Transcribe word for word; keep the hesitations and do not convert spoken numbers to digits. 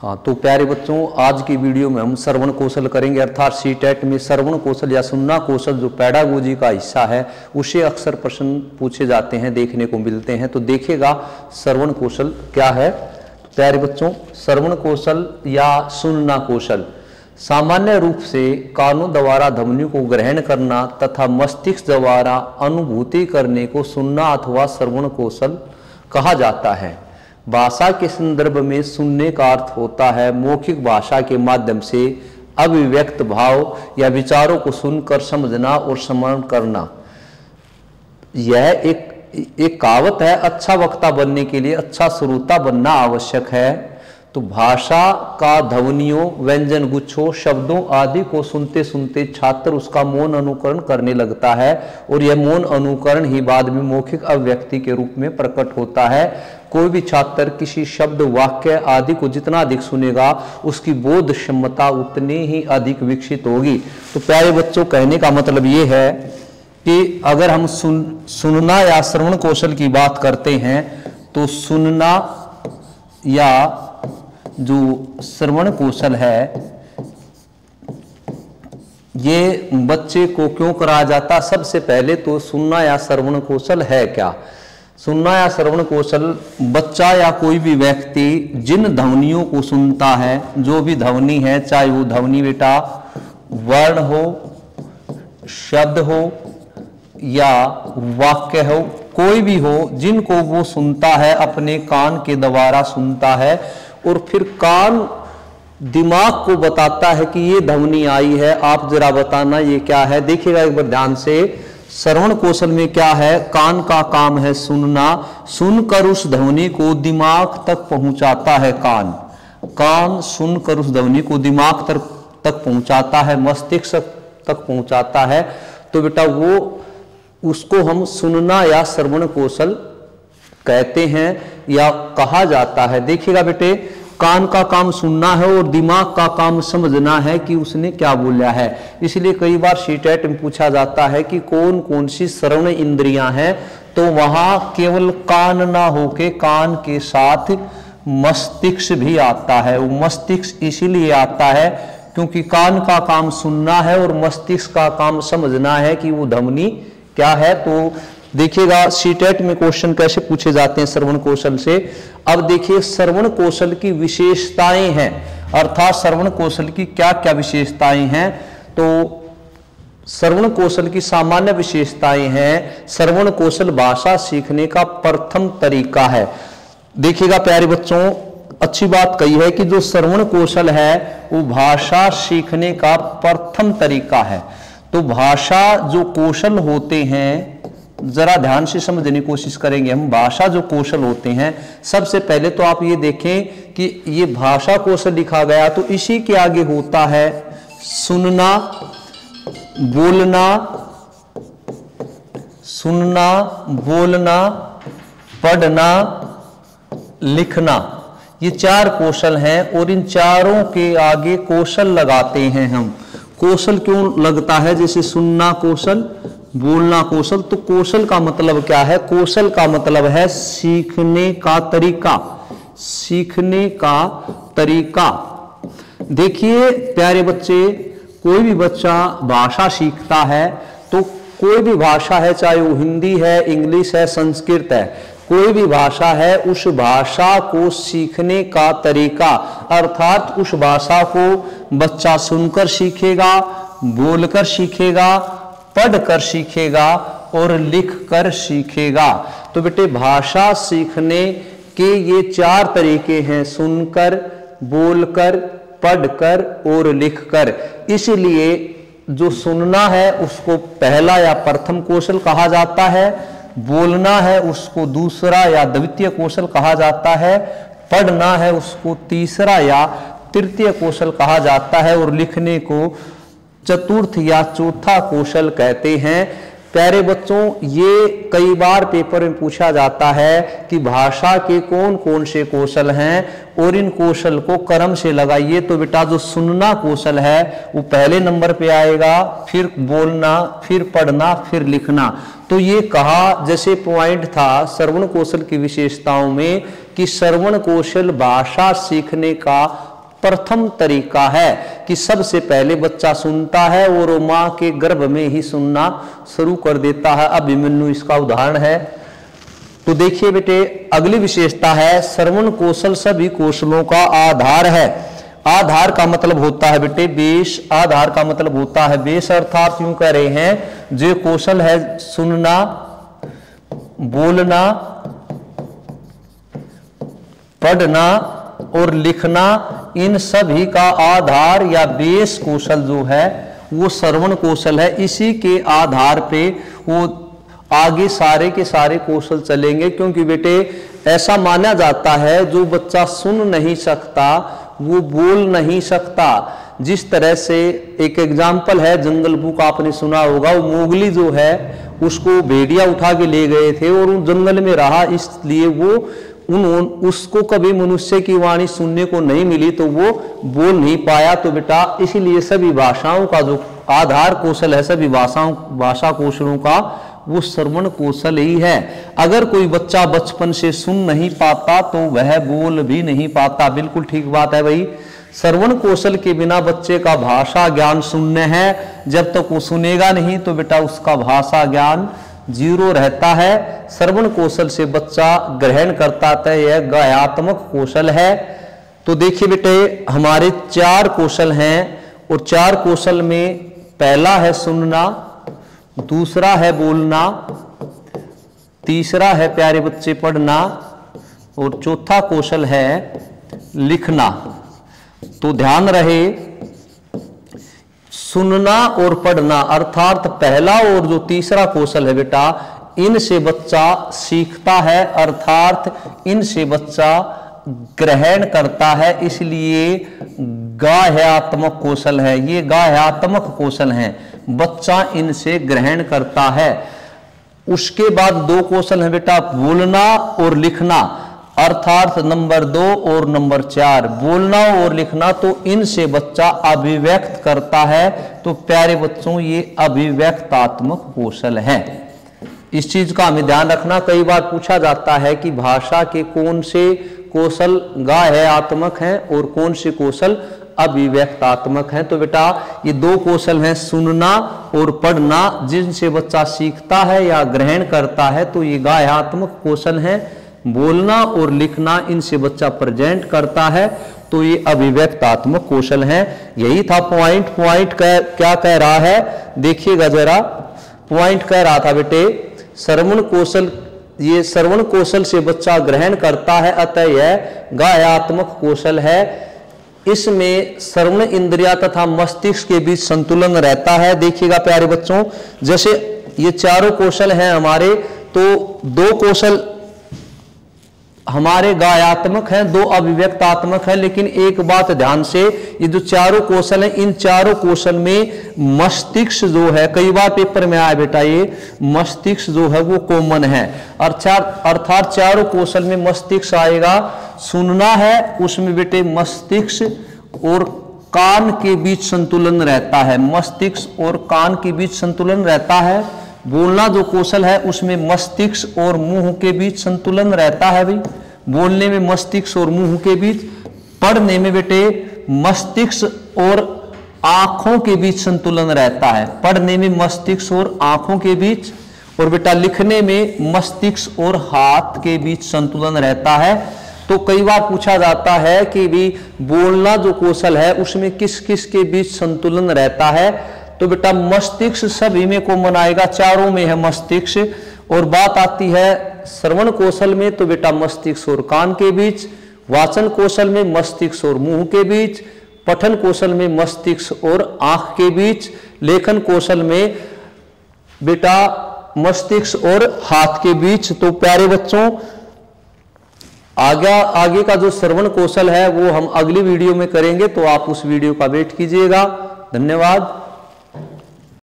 हाँ तो प्यारे बच्चों, आज की वीडियो में हम श्रवण कौशल करेंगे, अर्थात सीटेट में श्रवण कौशल या सुनना कौशल जो पैडागोजी का हिस्सा है उसे अक्सर प्रश्न पूछे जाते हैं, देखने को मिलते हैं। तो देखेगा श्रवण कौशल क्या है। प्यारे बच्चों, श्रवण कौशल या सुनना कौशल सामान्य रूप से कानों द्वारा ध्वनि को ग्रहण करना तथा मस्तिष्क द्वारा अनुभूति करने को सुनना अथवा श्रवण कौशल कहा जाता है। भाषा के संदर्भ में सुनने का अर्थ होता है मौखिक भाषा के माध्यम से अभिव्यक्त भाव या विचारों को सुनकर समझना और स्मरण करना। यह एक एक कहावत है, अच्छा वक्ता बनने के लिए अच्छा श्रोता बनना आवश्यक है। तो भाषा का ध्वनियों, व्यंजन गुच्छों, शब्दों आदि को सुनते सुनते छात्र उसका मौन अनुकरण करने लगता है और यह मौन अनुकरण ही बाद में मौखिक अभिव्यक्ति के रूप में प्रकट होता है। कोई भी छात्र किसी शब्द, वाक्य आदि को जितना अधिक सुनेगा उसकी बोध क्षमता उतनी ही अधिक विकसित होगी। तो प्यारे बच्चों, कहने का मतलब ये है कि अगर हम सुन सुनना या श्रवण कौशल की बात करते हैं तो सुनना या जो श्रवण कौशल है ये बच्चे को क्यों कराया जाता। सबसे पहले तो सुनना या श्रवण कौशल है क्या। सुनना या श्रवण कौशल बच्चा या कोई भी व्यक्ति जिन ध्वनियों को सुनता है, जो भी ध्वनि है, चाहे वो ध्वनि बेटा वर्ण हो, शब्द हो या वाक्य हो, कोई भी हो, जिनको वो सुनता है अपने कान के द्वारा सुनता है और फिर कान दिमाग को बताता है कि ये ध्वनि आई है, आप जरा बताना ये क्या है। देखिएगा एक बार ध्यान से, श्रवण कौशल में क्या है, कान का काम है सुनना, सुनकर उस ध्वनि को दिमाग तक पहुंचाता है कान। कान सुनकर उस ध्वनि को दिमाग तक तक पहुंचाता है, मस्तिष्क तक पहुंचाता है। तो बेटा वो उसको हम सुनना या श्रवण कौशल कहते हैं या कहा जाता है। देखिएगा बेटे, कान का काम सुनना है और दिमाग का काम समझना है कि उसने क्या बोला है। इसलिए कई बार सीटेट में पूछा जाता है कि कौन कौन सी श्रवण इंद्रियां हैं, तो वहां केवल कान ना होके कान के साथ मस्तिष्क भी आता है। वो मस्तिष्क इसीलिए आता है क्योंकि कान का काम सुनना है और मस्तिष्क का काम समझना है कि वो ध्वनि क्या है। तो देखिएगा सीटेट में क्वेश्चन कैसे पूछे जाते हैं श्रवण कौशल से। अब देखिए श्रवण कौशल की विशेषताएं हैं, अर्थात श्रवण कौशल की क्या क्या विशेषताएं हैं। तो श्रवण कौशल की सामान्य विशेषताएं हैं। श्रवण कौशल भाषा सीखने का प्रथम तरीका है। देखिएगा प्यारे बच्चों, अच्छी बात कही है कि जो श्रवण कौशल है वो भाषा सीखने का प्रथम तरीका है। तो भाषा जो कौशल होते हैं, जरा ध्यान से समझने की कोशिश करेंगे हम, भाषा जो कौशल होते हैं, सबसे पहले तो आप ये देखें कि ये भाषा कौशल लिखा गया तो इसी के आगे होता है सुनना, बोलना, सुनना, बोलना, पढ़ना, लिखना, ये चार कौशल हैं और इन चारों के आगे कौशल लगाते हैं हम। कौशल क्यों लगता है, जैसे सुनना कौशल, बोलना कौशल, तो कौशल का मतलब क्या है, कौशल का मतलब है सीखने का तरीका, सीखने का तरीका। देखिए प्यारे बच्चे, कोई भी बच्चा भाषा सीखता है तो कोई भी भाषा है, चाहे वो हिंदी है, इंग्लिश है, संस्कृत है, कोई भी भाषा है, उस भाषा को सीखने का तरीका, अर्थात उस भाषा को बच्चा सुनकर सीखेगा, बोलकर सीखेगा, पढ़कर सीखेगा और लिखकर सीखेगा। तो बेटे भाषा सीखने के ये चार तरीके हैं, सुनकर, बोलकर, पढ़कर और लिखकर। इसलिए जो सुनना है उसको पहला या प्रथम कौशल कहा जाता है, बोलना है उसको दूसरा या द्वितीय कौशल कहा जाता है, पढ़ना है उसको तीसरा या तृतीय कौशल कहा जाता है और लिखने को चतुर्थ या चौथा कौशल कहते हैं। प्यारे बच्चों, ये कई बार पेपर में पूछा जाता है कि भाषा के कौन कौन से कौशल हैं और इन कौशल को क्रम से लगाइए। तो बेटा जो सुनना कौशल है वो पहले नंबर पे आएगा, फिर बोलना, फिर पढ़ना, फिर लिखना। तो ये कहा, जैसे पॉइंट था श्रवण कौशल की विशेषताओं में, कि श्रवण कौशल भाषा सीखने का प्रथम तरीका है कि सबसे पहले बच्चा सुनता है और माँ के गर्भ में ही सुनना शुरू कर देता है। अभिमन्यु इसका उदाहरण है। तो देखिए बेटे, अगली विशेषता है श्रवण कौशल सभी कौशलों का आधार है। आधार का मतलब होता है बेटे बेस। आधार का मतलब होता है बेस, अर्थात यूं कह रहे हैं जो कौशल है सुनना, बोलना, पढ़ना और लिखना, इन सभी का आधार या बेस कौशल जो है वो श्रवण कौशल है। इसी के आधार पे वो आगे सारे के सारे कौशल चलेंगे, क्योंकि बेटे ऐसा माना जाता है जो बच्चा सुन नहीं सकता वो बोल नहीं सकता। जिस तरह से एक एग्जाम्पल है, जंगल बुक आपने सुना होगा, वो मोगली जो है उसको भेड़िया उठा के ले गए थे और वो जंगल में रहा, इसलिए वो उन्होंने उसको कभी मनुष्य की वाणी सुनने को नहीं मिली तो वो बोल नहीं पाया। तो बेटा इसीलिए सभी भाषाओं का जो आधार कौशल है, सभी भाषाओं भाषा कौशलों का, वो श्रवण कौशल ही है। अगर कोई बच्चा बचपन से सुन नहीं पाता तो वह बोल भी नहीं पाता। बिल्कुल ठीक बात है भाई। श्रवण कौशल के बिना बच्चे का भाषा ज्ञान शून्य है। जब तक वो सुनेगा नहीं तो बेटा उसका भाषा ज्ञान जीरो रहता है। श्रवण कौशल से बच्चा ग्रहण करता है, यह गायात्मक कौशल है। तो देखिए बेटे, हमारे चार कौशल हैं और चार कौशल में पहला है सुनना, दूसरा है बोलना, तीसरा है प्यारे बच्चे पढ़ना और चौथा कौशल है लिखना। तो ध्यान रहे, सुनना और पढ़ना अर्थात पहला और जो तीसरा कौशल है बेटा, इनसे बच्चा सीखता है, अर्थात इनसे बच्चा ग्रहण करता है, इसलिए गाह्यात्मक कौशल है। ये गाह्यात्मक कौशल हैं, बच्चा इनसे ग्रहण करता है। उसके बाद दो कौशल हैं बेटा, बोलना और लिखना, अर्थात नंबर दो और नंबर चार, बोलना और लिखना। तो इनसे बच्चा अभिव्यक्त करता है। तो प्यारे बच्चों, ये अभिव्यक्तात्मक कौशल है। इस चीज का हमें ध्यान रखना। कई बार पूछा जाता है कि भाषा के कौन से कौशल गाह्यात्मक हैं और कौन से कौशल अभिव्यक्तात्मक हैं। तो बेटा ये दो कौशल हैं, सुनना और पढ़ना, जिनसे बच्चा सीखता है या ग्रहण करता है, तो ये गाह्यात्मक कौशल हैं। बोलना और लिखना, इनसे बच्चा प्रेजेंट करता है, तो ये अभिव्यक्तात्मक कौशल हैं। यही था पॉइंट। पॉइंट क्या कह रहा है देखिएगा जरा। पॉइंट कह रहा था बेटे, श्रवण कौशल, ये श्रवण कौशल से बच्चा ग्रहण करता है, अतः यह गाह्यात्मक कौशल है। इसमें श्रवण इंद्रिया तथा मस्तिष्क के बीच संतुलन रहता है। देखिएगा प्यारे बच्चों, जैसे ये चारों कौशल हैं हमारे, तो दो कौशल हमारे गायात्मक हैं, दो अभिव्यक्तात्मक हैं। लेकिन एक बात ध्यान से, ये जो चारों कौशल हैं, इन चारों कौशल में मस्तिष्क जो है, कई बार पेपर में आया बेटा, ये मस्तिष्क जो है वो कॉमन है। अर्थात अर्थात चारों कौशल में मस्तिष्क आएगा। सुनना है, उसमें बेटे मस्तिष्क और कान के बीच संतुलन रहता है, मस्तिष्क और कान के बीच संतुलन रहता है। बोलना जो कौशल है, उसमें मस्तिष्क और मुंह के बीच संतुलन रहता है भाई, बोलने में मस्तिष्क और मुंह के बीच। पढ़ने में बेटे मस्तिष्क और आंखों के बीच संतुलन रहता है, पढ़ने में मस्तिष्क और आंखों के बीच। और बेटा लिखने में मस्तिष्क और हाथ के बीच संतुलन रहता है। तो कई बार पूछा जाता है कि भी बोलना जो कौशल है उसमें किस किस के बीच संतुलन रहता है। तो बेटा मस्तिष्क सभी में को मनाएगा, चारों में है मस्तिष्क। और बात आती है श्रवण कौशल में, तो बेटा मस्तिष्क और कान के बीच। वाचन कौशल में मस्तिष्क और मुंह के बीच। पठन कौशल में मस्तिष्क और आंख के बीच। लेखन कौशल में बेटा मस्तिष्क और हाथ के बीच। तो प्यारे बच्चों, आगे आगे का जो श्रवण कौशल है वो हम अगली वीडियो में करेंगे, तो आप उस वीडियो का वेट कीजिएगा। धन्यवाद।